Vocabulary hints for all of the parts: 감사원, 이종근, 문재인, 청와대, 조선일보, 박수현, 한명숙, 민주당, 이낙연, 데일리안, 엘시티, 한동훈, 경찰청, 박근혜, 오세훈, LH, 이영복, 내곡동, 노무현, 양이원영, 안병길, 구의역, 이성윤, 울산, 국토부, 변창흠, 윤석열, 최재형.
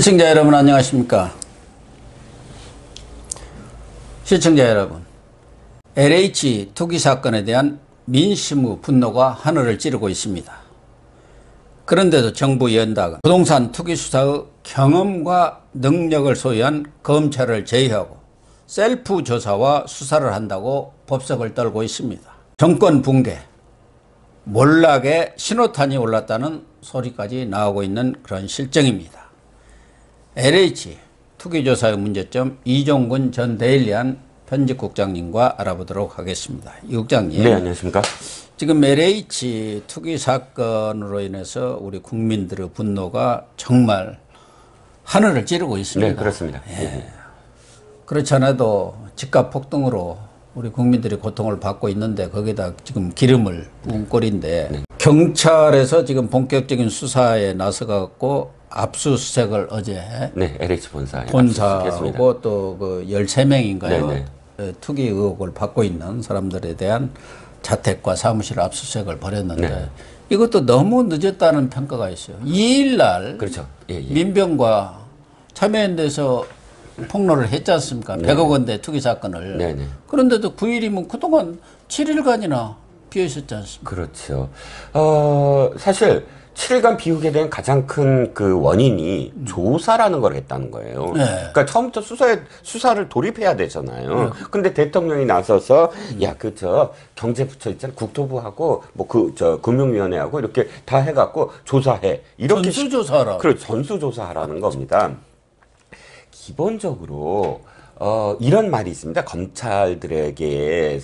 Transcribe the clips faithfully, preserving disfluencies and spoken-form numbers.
시청자 여러분 안녕하십니까? 시청자 여러분, 엘에이치 투기 사건에 대한 민심의 분노가 하늘을 찌르고 있습니다. 그런데도 정부 여당은 부동산 투기 수사의 경험과 능력을 소유한 검찰을 제외하고 셀프 조사와 수사를 한다고 법석을 떨고 있습니다. 정권 붕괴, 몰락의 신호탄이 올랐다는 소리까지 나오고 있는 그런 실정입니다. 엘에이치 투기조사의 문제점, 이종근 전 데일리안 편집국장님과 알아보도록 하겠습니다. 이 국장님. 네, 안녕하십니까. 지금 엘에이치 투기 사건으로 인해서 우리 국민들의 분노가 정말 하늘을 찌르고 있습니다. 네, 그렇습니다. 예. 그렇지 않아도 집값 폭등으로 우리 국민들이 고통을 받고 있는데 거기다 지금 기름을 부은 꼴인데, 네. 경찰에서 지금 본격적인 수사에 나서갖고 압수수색을 어제, 네, 엘에이치 본사 본사하고 또 그 열세 명인가요? 네, 네. 투기 의혹을 받고 있는 사람들에 대한 자택과 사무실 압수수색을 벌였는데, 네. 이것도 너무 늦었다는 평가가 있어요. 이일날 그렇죠. 예, 예. 민병과 참여연대에서 폭로를 했지 않습니까? 네. 백억 원대 투기 사건을. 네, 네. 그런데도 구일이면 그동안 칠일간이나 비어 있었지 않습니까? 그렇죠. 어, 사실 칠일간 비우게 된 가장 큰 그 원인이 음. 조사라는 걸 했다는 거예요. 네. 그러니까 처음부터 수사에, 수사를 돌입해야 되잖아요. 네. 근데 대통령이 나서서, 음. 야, 그, 저, 경제부처 있잖아. 국토부하고, 뭐, 그, 저, 금융위원회하고 이렇게 다 해갖고 조사해. 이렇게. 전수조사하라. 그래, 전수조사하라는 겁니다. 기본적으로, 어, 이런 말이 있습니다. 검찰들에게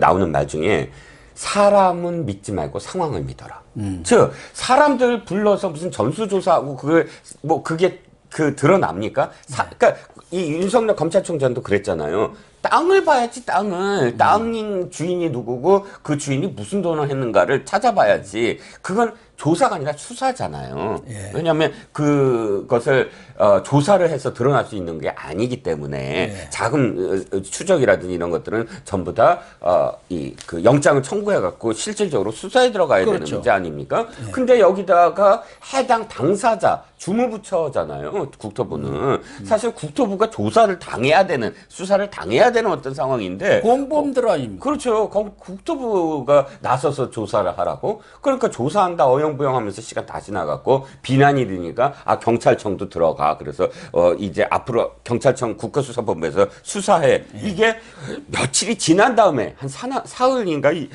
나오는 말 중에. 사람은 믿지 말고 상황을 믿어라. 음. 즉 사람들 불러서 무슨 전수조사하고 그걸 뭐 그게 그 드러납니까? 사, 그러니까 이 윤석열 검찰총장도 그랬잖아요. 땅을 봐야지 땅을. 음. 땅인 주인이 누구고 그 주인이 무슨 돈을 했는가를 찾아봐야지. 그건 조사가 아니라 수사잖아요. 예. 왜냐하면 그것을 어, 조사를 해서 드러날 수 있는 게 아니기 때문에, 예. 자금 어, 추적이라든지 이런 것들은 전부 다 어, 이, 그 영장을 청구해갖고 실질적으로 수사에 들어가야, 그렇죠. 되는 문제 아닙니까? 예. 근데 여기다가 해당 당사자 주무부처잖아요. 국토부는. 음. 사실 국토부가 조사를 당해야 되는, 수사를 당해야 되는 어떤 상황인데 공범들 아닙니까? 그렇죠. 국토부가 나서서 조사를 하라고. 그러니까 조사한다 어영부영하면서 시간 다 지나갔고 비난이 드니까 아 경찰청도 들어가. 그래서 어 이제 앞으로 경찰청 국가수사본부에서 수사해. 예. 이게 며칠이 지난 다음에 한 사나, 사흘인가 이,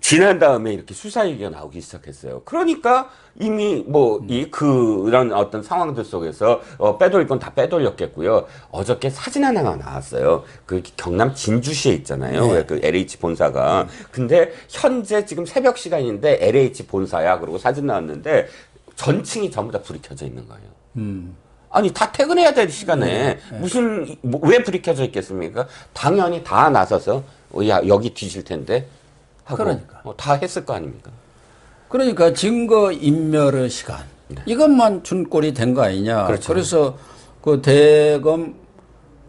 지난 다음에 이렇게 수사 얘기가 나오기 시작했어요. 그러니까 이미 뭐 이 그런 어떤 상황들 속에서 어, 빼돌릴 건 다 빼돌렸겠고요. 어저께 사진 하나가 나왔어요. 그 경남 진주시에 있잖아요. 네. 그 엘에이치 본사가. 음. 근데 현재 지금 새벽 시간인데 엘에이치 본사야. 그러고 사진 나왔는데 전층이 전부 다 불이 켜져 있는 거예요. 음. 아니 다 퇴근해야 될 시간에, 네. 무슨 뭐, 왜 불이 켜져 있겠습니까? 당연히 다 나서서 어, 야 여기 뒤질 텐데 하고. 그러니까. 어, 다 했을 거 아닙니까? 그러니까 증거인멸의 시간, 네. 이것만 준 꼴이 된 거 아니냐. 그렇죠. 그래서 그 대검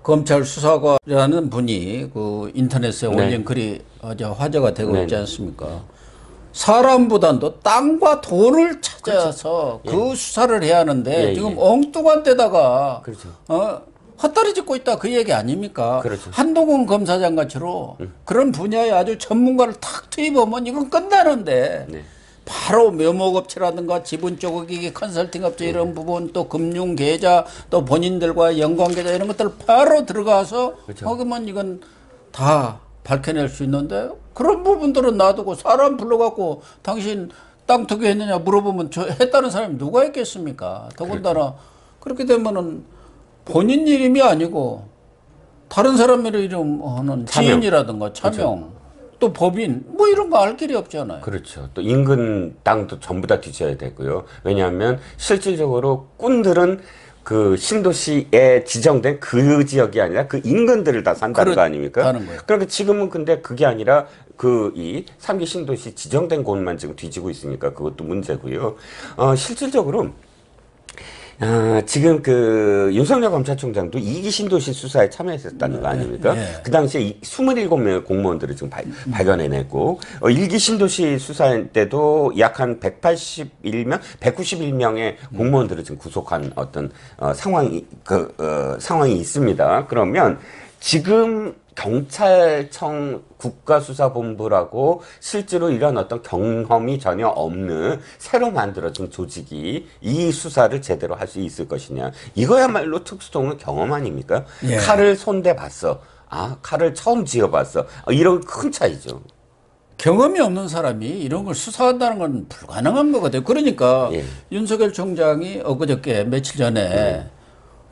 검찰 수사관이라는 분이 그 인터넷에, 네. 올린 글이 아주 화제가 되고, 네. 있지 않습니까? 사람보다도 땅과 돈을 찾아서, 그렇죠. 그, 예. 수사를 해야 하는데, 예, 지금, 예. 엉뚱한 데다가, 그렇죠. 어? 헛다리 짚고 있다 그 얘기 아닙니까? 그렇죠. 한동훈 검사장 같이로, 음. 그런 분야에 아주 전문가를 탁 투입하면 이건 끝나는데, 네. 바로 면목업체라든가 지분 쪼개기, 컨설팅업체 이런 부분, 또 금융계좌, 또 본인들과 연관계좌 이런 것들 바로 들어가서 거기만, 그렇죠. 이건 다 밝혀낼 수 있는데 그런 부분들은 놔두고 사람 불러갖고 당신 땅 투기했느냐 물어보면 저 했다는 사람이 누가 있겠습니까? 더군다나 그렇게 되면은 본인 이름이 아니고 다른 사람의 이름하는 지인이라든가 차명. 그렇죠. 또 법인 뭐 이런 거 알 길이 없잖아요. 그렇죠. 또 인근 땅도 전부 다 뒤져야 되고요. 왜냐하면 실질적으로 꾼들은 그 신도시에 지정된 그 지역이 아니라 그 인근들을 다 산다는 그렇, 거 아닙니까? 그러니까 지금은 근데 그게 아니라 그 이 삼 기 신도시 지정된 곳만 지금 뒤지고 있으니까 그것도 문제고요. 어, 실질적으로 어, 지금 그 윤석열 검찰총장도 이기 신도시 수사에 참여했었다는 거 아닙니까? 네, 네. 그 당시에 이십칠 명의 공무원들을 지금 바, 음. 발견해냈고, 어, 일기 신도시 수사 때도 약 한 백팔십일 명, 백구십일 명의 음. 공무원들을 지금 구속한 어떤 어, 상황이 그 어, 상황이 있습니다. 그러면 지금 경찰청 국가수사본부라고 실제로 이런 어떤 경험이 전혀 없는 새로 만들어진 조직이 이 수사를 제대로 할 수 있을 것이냐. 이거야말로 특수통의 경험 아닙니까? 예. 칼을 손대봤어. 아, 칼을 처음 쥐어봤어. 이런 큰 차이죠. 경험이 없는 사람이 이런 걸 수사한다는 건 불가능한 것 같아요. 그러니까 예. 윤석열 총장이 엊그저께 며칠 전에 예.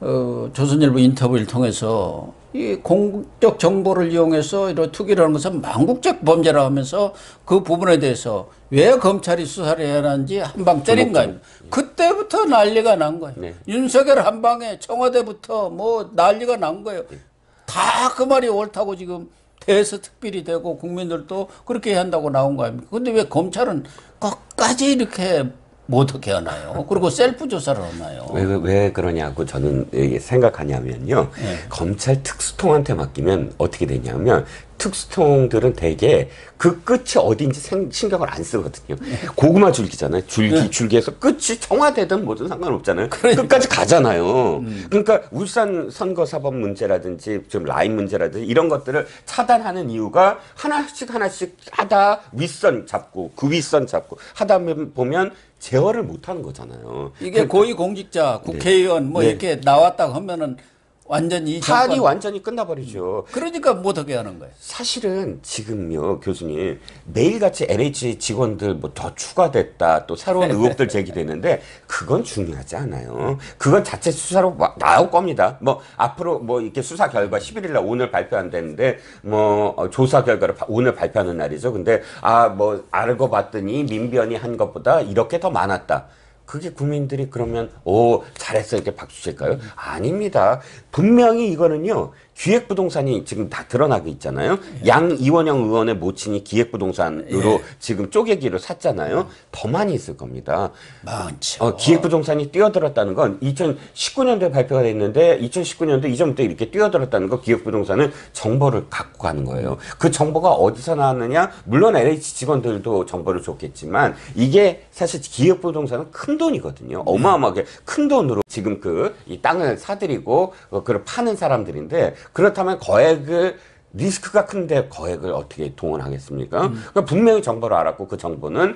어, 조선일보 인터뷰를 통해서 이 공적 정보를 이용해서 이런 투기를 하는 것은 망국적 범죄라 하면서 그 부분에 대해서 왜 검찰이 수사를 해야 하는지 한방 때린 거예요. 그때부터 난리가 난 거예요. 네. 윤석열 한방에 청와대부터 뭐 난리가 난 거예요. 네. 다 그 말이 옳다고 지금 대서 특필이 되고 국민들도 그렇게 해야 한다고 나온 거 아닙니까? 근데 왜 검찰은 끝까지 이렇게 뭐 어떻게 하나요? 그리고 셀프 조사를 하나요? 왜, 왜 그러냐고 저는 생각하냐면요. 네. 검찰 특수통한테 맡기면 어떻게 되냐면 특수통들은 대개 그 끝이 어딘지 생, 신경을 안 쓰거든요. 고구마 줄기잖아요. 줄기, 네. 줄기에서 끝이 청와대든 뭐든 상관없잖아요. 그러니까. 끝까지 가잖아요. 음. 그러니까 울산 선거사법 문제라든지 좀 라인 문제라든지 이런 것들을 차단하는 이유가 하나씩 하나씩 하다 윗선 잡고 그 윗선 잡고 하다 보면 제어를 못하는 거잖아요. 이게 그러니까. 고위공직자, 국회의원 네. 뭐 네. 이렇게 나왔다고 하면은 완전히 판이 완전히 끝나버리죠. 그러니까 못하게 하는 거예요. 사실은 지금요 교수님 매일같이 엘에이치 직원들 뭐 더 추가됐다 또 새로운 의혹들 제기되는데 그건 중요하지 않아요. 그건 자체 수사로 나올 겁니다. 뭐 앞으로 뭐 이렇게 수사 결과 십일일날 오늘 발표 안 되는데 뭐 조사 결과를 오늘 발표하는 날이죠. 근데 아 뭐 알고 봤더니 민변이 한 것보다 이렇게 더 많았다. 그게 국민들이 그러면 오 잘했어 이렇게 박수 칠까요? 아닙니다. 분명히 이거는요. 기획부동산이 지금 다 드러나고 있잖아요. 예. 양이원영 의원의 모친이 기획부동산으로 예. 지금 쪼개기로 샀잖아요. 예. 더 많이 있을 겁니다. 많죠. 어, 기획부동산이 뛰어들었다는 건 이천십구 년도에 발표가 됐는데 이천십구 년도 이전부터 이렇게 뛰어들었다는 거 기획부동산은 정보를 갖고 가는 거예요. 그 정보가 어디서 나왔느냐? 물론 엘에이치 직원들도 정보를 줬겠지만 이게 사실 기획부동산은 큰 돈이거든요. 어마어마하게 큰 돈으로 지금 그 이 땅을 사들이고 그걸 파는 사람들인데 그렇다면 거액을 리스크가 큰데 거액을 어떻게 동원하겠습니까? 음. 그러니까 분명히 정보를 알았고 그 정보는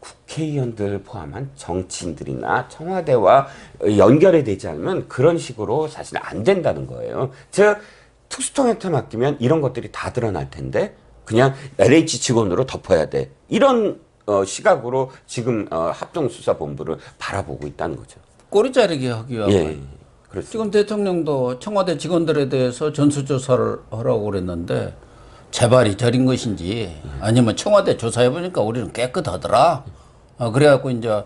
국회의원들 포함한 정치인들이나 청와대와 연결이 되지 않으면 그런 식으로 사실 안 된다는 거예요. 즉 특수통한테 맡기면 이런 것들이 다 드러날 텐데 그냥 엘에이치 직원으로 덮어야 돼. 이런 어, 시각으로 지금 어, 합동수사본부를 바라보고 있다는 거죠. 꼬리 자르기 하기 위한 예. 그렇습니다. 지금 대통령도 청와대 직원들에 대해서 전수조사를 하라고 그랬는데 재발이 저린 것인지 아니면 청와대 조사해보니까 우리는 깨끗하더라. 아, 그래갖고 이제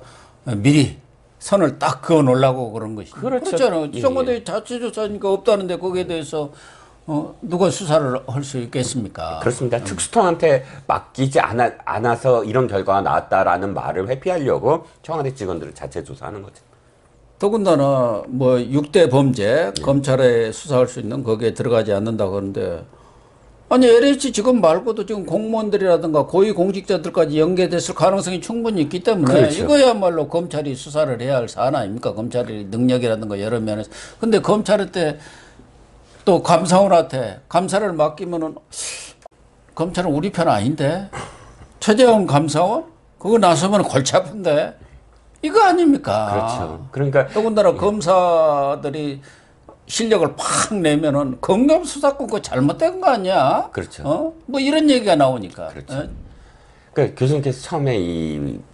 미리 선을 딱 그어 놓으려고 그런 것이죠. 그렇죠. 그렇잖아요. 예. 청와대 자체 조사니까 없다는데 거기에 대해서 어, 누가 수사를 할 수 있겠습니까? 그렇습니다. 음. 특수통한테 맡기지 않아, 않아서 이런 결과가 나왔다라는 말을 회피하려고 청와대 직원들을 자체 조사하는 거죠. 더군다나 뭐 육 대 범죄 네. 검찰에 수사할 수 있는 거기에 들어가지 않는다고 하는데 아니 엘에이치 직원 말고도 지금 공무원들이라든가 고위공직자들까지 연계됐을 가능성이 충분히 있기 때문에 그렇죠. 이거야말로 검찰이 수사를 해야 할 사안 아닙니까? 검찰의 능력이라든가 여러 면에서. 근데 검찰한테 또 감사원한테 감사를 맡기면은 검찰은 우리 편 아닌데 최재형 감사원? 그거 나서면 골치 아픈데 이거 아닙니까? 그렇죠. 그러니까 더군다나 예. 검사들이 실력을 팍 내면은 검경 수사권 그 잘못된 거 아니야? 그렇죠. 어? 뭐 이런 얘기가 나오니까. 그렇죠. 예? 그러니까 교수님께서 처음에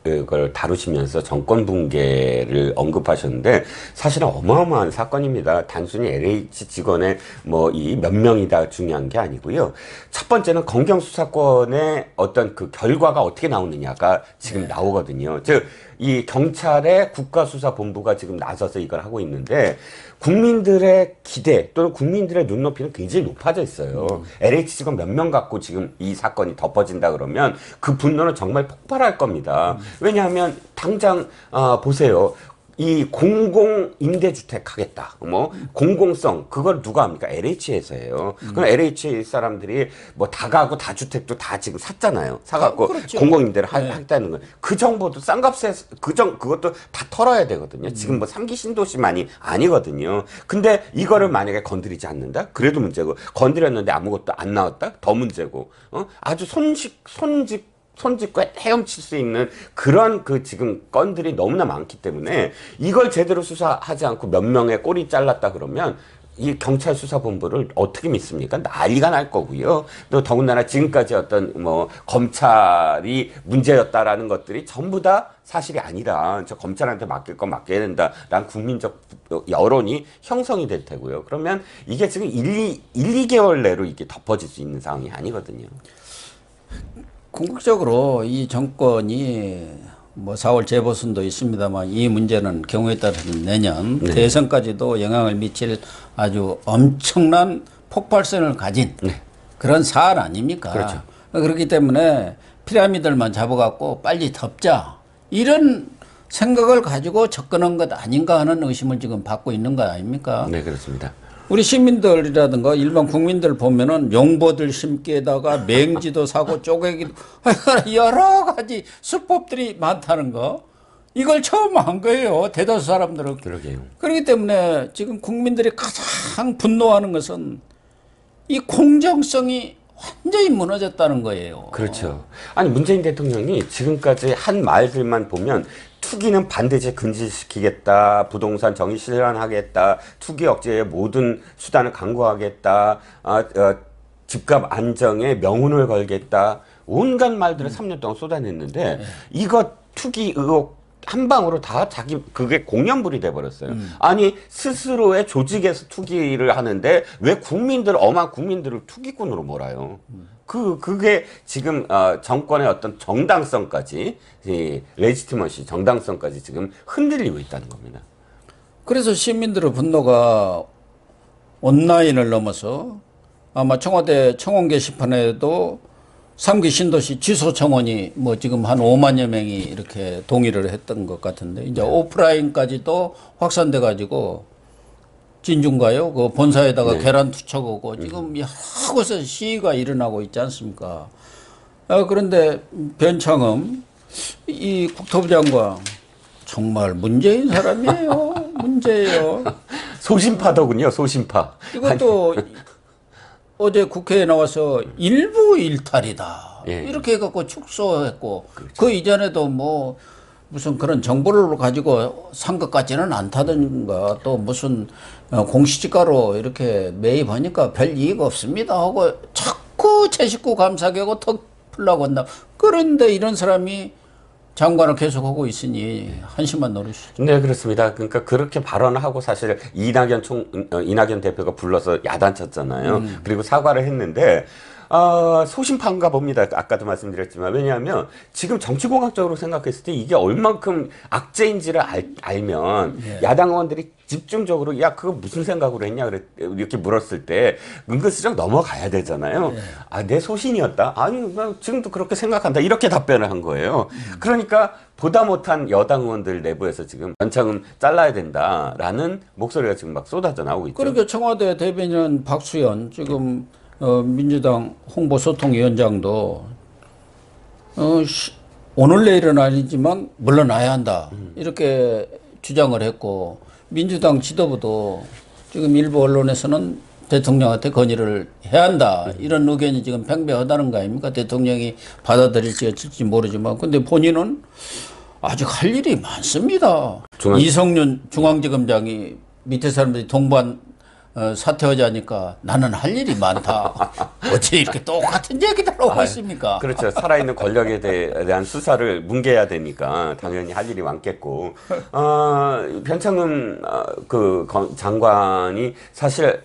이걸 다루시면서 정권 붕괴를 언급하셨는데 사실은 어마어마한 사건입니다. 단순히 엘에이치 직원의 뭐 이 몇 명이다 중요한 게 아니고요. 첫 번째는 검경 수사권의 어떤 그 결과가 어떻게 나오느냐가 지금 네. 나오거든요. 즉 이 경찰의 국가수사본부가 지금 나서서 이걸 하고 있는데 국민들의 기대 또는 국민들의 눈높이는 굉장히 높아져 있어요. 음. 엘에이치 직원 몇 명 갖고 지금 이 사건이 덮어진다 그러면 그 분노는 정말 폭발할 겁니다. 음. 왜냐하면 당장 어, 보세요. 이 공공 임대주택 하겠다, 뭐 공공성, 그걸 누가 합니까? 엘에이치에서 해요. 음. 그럼 엘에이치 사람들이 뭐 다가구 다주택도 다 지금 샀잖아요. 사갖고 아, 그렇죠. 공공 임대를 네. 하겠다는 거예요. 그 정보도 싼값에 그정 그것도 다 털어야 되거든요. 음. 지금 뭐 삼기 신도시만이 아니거든요. 근데 이거를 음. 만약에 건드리지 않는다, 그래도 문제고 건드렸는데 아무것도 안 나왔다, 더 문제고. 어? 아주 손식 손짓 손짓과 헤엄칠 수 있는 그런 그 지금 건들이 너무나 많기 때문에 이걸 제대로 수사하지 않고 몇 명의 꼬리 잘랐다 그러면 이 경찰 수사본부를 어떻게 믿습니까? 난리가 날 거고요. 또 더군다나 지금까지 어떤 뭐 검찰이 문제였다라는 것들이 전부 다 사실이 아니라 저 검찰한테 맡길 건 맡겨야 된다라는 국민적 여론이 형성이 될 테고요. 그러면 이게 지금 일, 이 개월 내로 이게 덮어질 수 있는 상황이 아니거든요. 궁극적으로 이 정권이 뭐 사월 재보선도 있습니다만 이 문제는 경우에 따라서는 내년 네. 대선까지도 영향을 미칠 아주 엄청난 폭발성을 가진 네. 그런 사안 아닙니까? 그렇죠. 그렇기 때문에 피라미드만 잡아갖고 빨리 덮자 이런 생각을 가지고 접근한 것 아닌가 하는 의심을 지금 받고 있는 거 아닙니까? 네, 그렇습니다. 우리 시민들이라든가 일반 국민들 보면은 용보들 심기에다가 맹지도 사고 쪼개기도 여러 가지 수법들이 많다는 거 이걸 처음 한 거예요. 대다수 사람들은. 그러게요. 그렇기 때문에 지금 국민들이 가장 분노하는 것은 이 공정성이 완전히 무너졌다는 거예요. 그렇죠. 아니 문재인 대통령이 지금까지 한 말들만 보면 투기는 반드시 금지시키겠다, 부동산 정의 실현하겠다, 투기 억제의 모든 수단을 강구하겠다, 아, 어, 집값 안정에 명운을 걸겠다, 온갖 말들을 음. 삼 년 동안 쏟아냈는데 네. 이거 투기 의혹 한 방으로 다 자기 그게 공연불이 돼버렸어요. 음. 아니 스스로의 조직에서 투기를 하는데 왜 국민들 엄한 국민들을 투기꾼으로 몰아요. 음. 그 그게 지금 어, 정권의 어떤 정당성까지 이 레지티머시 정당성까지 지금 흔들리고 있다는 겁니다. 그래서 시민들의 분노가 온라인을 넘어서 아마 청와대 청원 게시판에도 삼기 신도시 취소 청원이 뭐 지금 한 오만여 명이 이렇게 동의를 했던 것 같은데 이제 네. 오프라인까지도 확산돼 가지고 진중가요? 그 본사에다가 네. 계란 투척 오고 지금 여러 곳에서 시위가 일어나고 있지 않습니까? 아, 그런데 변창흠 이 국토부 장관 정말 문재인 사람이에요. 문제예요. 소신파더군요. 소신파. 이것도 아니. 어제 국회에 나와서 일부 일탈이다. 예. 이렇게 해갖고 축소했고 그렇죠. 그 이전에도 뭐 무슨 그런 정보를 가지고 산 것 같지는 않다든가 또 무슨 공시지가로 이렇게 매입하니까 별 이익 없습니다 하고 자꾸 제 식구 감싸게하고 턱 풀라고 한다. 그런데 이런 사람이 장관을 계속하고 있으니 한심한 노릇이죠. 네, 그렇습니다. 그러니까 그렇게 발언을 하고 사실 이낙연 총, 이낙연 대표가 불러서 야단쳤잖아요. 음. 그리고 사과를 했는데 아, 소심판가 봅니다. 아까도 말씀드렸지만 왜냐하면 지금 정치공학적으로 생각했을 때 이게 얼만큼 악재인지를 알, 알면 예. 야당 의원들이 집중적으로 야 그거 무슨 생각으로 했냐 그랬, 이렇게 물었을 때 은근슬쩍 넘어가야 되잖아요. 예. 아, 내 소신이었다. 아니 나 지금도 그렇게 생각한다. 이렇게 답변을 한 거예요. 음. 그러니까 보다 못한 여당 의원들 내부에서 지금 변창흠 잘라야 된다라는 목소리가 지금 막 쏟아져 나오고 있죠. 그러니까 청와대 대변인 박수현 지금 네. 어, 민주당 홍보소통위원장도 어, 시, 오늘 내일은 아니지만 물러나야 한다 이렇게 주장을 했고 민주당 지도부도 지금 일부 언론에서는 대통령한테 건의를 해야 한다 이런 의견이 지금 팽배하다는 거 아닙니까? 대통령이 받아들일지 어쩔지 모르지만 근데 본인은 아직 할 일이 많습니다. 중앙... 이성윤 중앙지검장이 밑에 사람들이 동반 어, 사퇴하자니까 나는 할 일이 많다. 어째 이렇게 똑같은 얘기들 하고 아유, 있습니까? 그렇죠. 살아있는 권력에 대한 수사를 뭉개야 되니까 당연히 할 일이 많겠고 어, 변창흠 어, 그 장관이 사실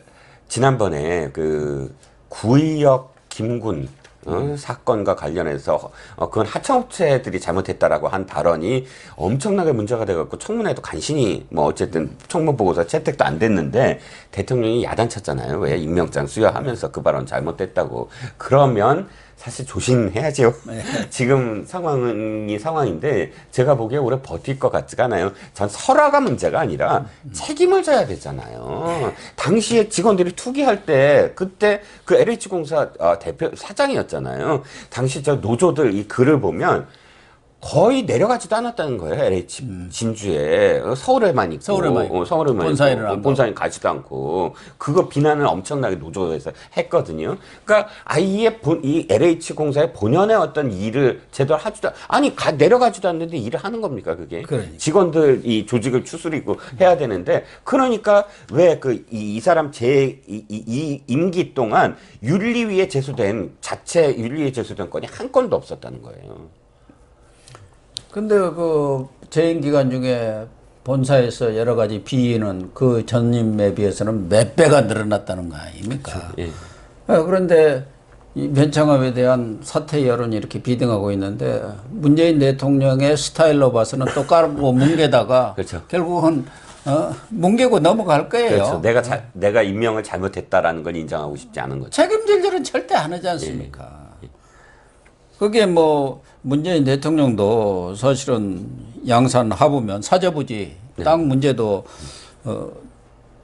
지난번에 그 구의역 김군 어, 사건과 관련해서 어, 그건 하청업체들이 잘못했다라고 한 발언이 엄청나게 문제가 돼갖고 청문회도 간신히 뭐 어쨌든 청문보고서 채택도 안 됐는데 대통령이 야단쳤잖아요. 왜 임명장 수여하면서 그 발언 잘못됐다고. 그러면 사실 조심해야죠. 네. 지금 상황이 상황인데 제가 보기에 오래 버틸 것 같지가 않아요. 전 설화가 문제가 아니라 음. 책임을 져야 되잖아요. 당시에 직원들이 투기할 때 그때 그 엘에이치 공사 대표 사장이었잖아요. 당시 저 노조들 이 글을 보면 거의 내려가지도 않았다는 거예요. 엘에이치 음. 진주에 서울에만 있고 서울에만 있고, 어, 서울에만 본사에는 있고, 본사에 가지도 않고 그거 비난을 엄청나게 노조에서 했거든요. 그러니까 아예 본, 이 엘에이치 공사의 본연의 어떤 일을 제대로 하지도 아니 가, 내려가지도 않는데 일을 하는 겁니까 그게? 그러니까. 직원들 이 조직을 추스리고 해야 되는데 그러니까 왜 그 이 이 사람 제 이 이 임기 동안 윤리위에 제소된 자체 윤리위에 제소된 건이 한 건도 없었다는 거예요. 근데 그 재임 기간 중에 본사에서 여러 가지 비위는 그 전임에 비해서는 몇 배가 늘어났다는 거 아닙니까? 그렇죠. 예. 그런데 이 변창흠에 대한 사퇴 여론이 이렇게 비등하고 있는데 문재인 대통령의 스타일로 봐서는 또 깔고 뭉개다가 그렇죠. 결국은 어, 뭉개고 넘어갈 거예요. 그렇죠. 내가 자, 내가 임명을 잘못했다라는 걸 인정하고 싶지 않은 거죠. 책임질 일은 절대 안 하지 않습니까? 예. 예. 그게 뭐. 문재인 대통령도 사실은 양산 하부면 사저부지 네. 땅 문제도 어,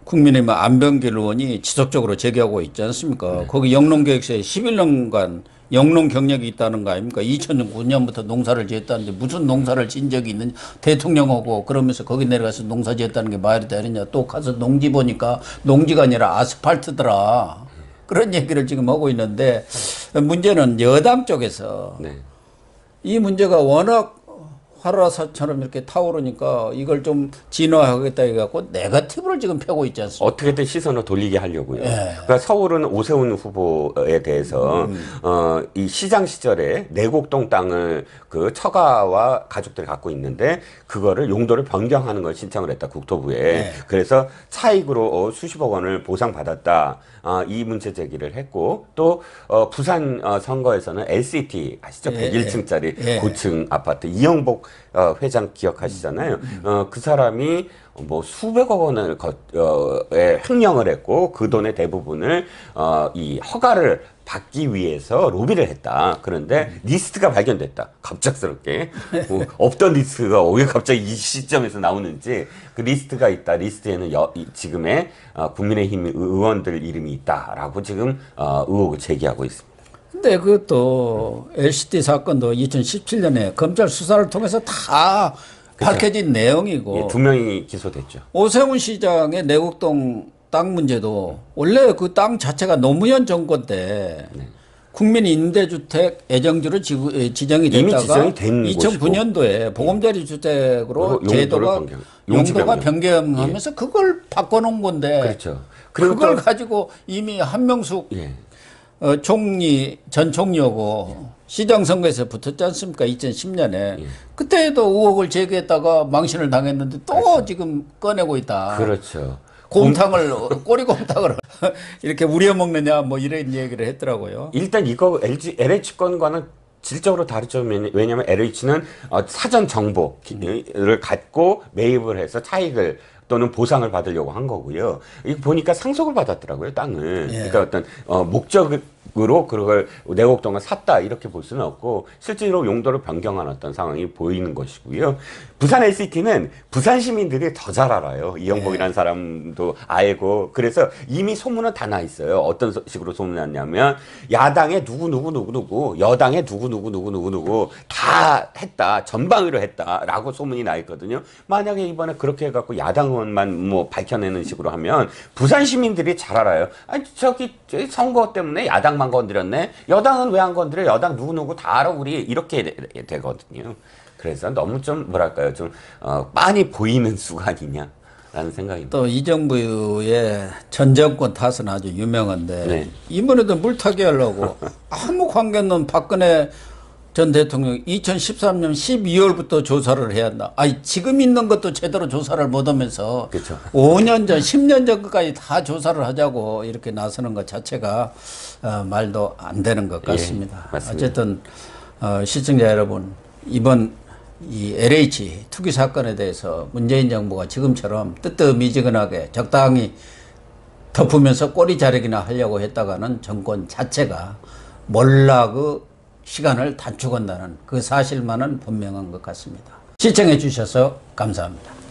국민의힘 안병길 의원이 지속적으로 제기하고 있지 않습니까? 네. 거기 영농계획서에 십일 년간 영농 경력이 있다는 거 아닙니까? 이천구 년부터 농사를 지었다는데 무슨 농사를 진 적이 있는지 대통령하고 그러면서 거기 내려가서 농사 지었다는 게 말이 되느냐. 또 가서 농지 보니까 농지가 아니라 아스팔트더라. 그런 얘기를 지금 하고 있는데 문제는 여당 쪽에서 네. 이 문제가 워낙 활화산처럼 이렇게 타오르니까 이걸 좀 진화하겠다 해갖고 네거티브를 지금 펴고 있지 않습니까? 어떻게든 시선을 돌리게 하려고요. 예. 그러니까 서울은 오세훈 후보에 대해서 음. 어, 이 시장 시절에 내곡동 땅을 그 처가와 가족들이 갖고 있는데 그거를 용도를 변경하는 걸 신청을 했다 국토부에. 예. 그래서 차익으로 수십억 원을 보상받았다. 어, 이 문제 제기를 했고 또 어, 부산 어, 선거에서는 엘시티 아시죠? 예. 백일 층짜리 예. 고층 아파트 이영복 어, 회장 기억하시잖아요. 음. 어, 그 사람이 뭐 수백억 원을 거, 어, 에 횡령을 했고 그 돈의 대부분을 어, 이 허가를 받기 위해서 로비를 했다. 그런데 음. 리스트가 발견됐다. 갑작스럽게 뭐, 없던 리스트가 왜 갑자기 이 시점에서 나오는지 그 리스트가 있다. 리스트에는 여, 이, 지금의 어, 국민의힘 의원들 이름이 있다라고 지금 어, 의혹을 제기하고 있습니다. 근데 그것도 엘시티 사건도 이천십칠 년에 검찰 수사를 통해서 다 그쵸. 밝혀진 내용이고. 예, 두 명이 기소됐죠. 오세훈 시장의 내곡동 땅 문제도 원래 그 땅 자체가 노무현 정권 때 네. 국민 임대주택 애정지로 지구, 지정이 됐다가 이미 지정이 된 이천구 년도에 보금자리주택으로 네. 제도가 변경. 용도가 변경하면서 예. 그걸 바꿔놓은 건데 그렇죠. 그걸 가지고 이미 한명숙 예. 어, 총리, 전 총리하고 예. 시장 선거에서 붙었지 않습니까? 이천십 년에. 예. 그때도 의혹을 제기했다가 망신을 당했는데 또 그렇죠. 지금 꺼내고 있다. 그렇죠. 곰탕을, 곰... 꼬리곰탕을 이렇게 우려먹느냐 뭐 이런 얘기를 했더라고요. 일단 이거 엘지, 엘에이치 건과는 질적으로 다르죠. 왜냐하면 엘에이치는 사전 정보를 갖고 매입을 해서 차익을 또는 보상을 받으려고 한 거고요. 이거 보니까 상속을 받았더라고요, 땅을. 예. 그러니까 어떤 어, 목적으로 그걸 내곡동을 샀다 이렇게 볼 수는 없고 실제로 용도를 변경한 어떤 상황이 보이는 것이고요. 부산 엘시티는 부산 시민들이 더 잘 알아요. 이영복이라는 예. 사람도 알고 그래서 이미 소문은 다 나 있어요. 어떤 식으로 소문이 났냐면 야당에 누구 누구 누구 누구 여당에 누구 누구 누구 누구 누구 다 했다 전방위로 했다라고 소문이 나 있거든요. 만약에 이번에 그렇게 해갖고 야당 만 뭐 밝혀내는 식으로 하면 부산 시민들이 잘 알아요. 아니 저기 선거 때문에 야당만 건드렸네. 여당은 왜 안 건드려? 여당 누구누구 다 알아 우리 이렇게 되거든요. 그래서 너무 좀 뭐랄까요 좀 어, 많이 보이는 수가 아니냐라는 생각입니다. 또 이 정부의 전 정권 탓은 아주 유명한데 네. 이번에도 물타기 하려고 아무 관계없는 박근혜 전 대통령 이천십삼 년 십이 월부터 조사를 해야 한다. 아니 지금 있는 것도 제대로 조사를 못하면서 그렇죠. 오 년 전, 십 년 전까지 다 조사를 하자고 이렇게 나서는 것 자체가 어, 말도 안 되는 것 같습니다. 예, 어쨌든 어, 시청자 여러분 이번 이 엘에이치 투기 사건에 대해서 문재인 정부가 지금처럼 뜨뜻미지근하게 적당히 덮으면서 꼬리 자르기나 하려고 했다가는 정권 자체가 몰락의 시간을 단축한다는 그 사실만은 분명한 것 같습니다. 시청해 주셔서 감사합니다.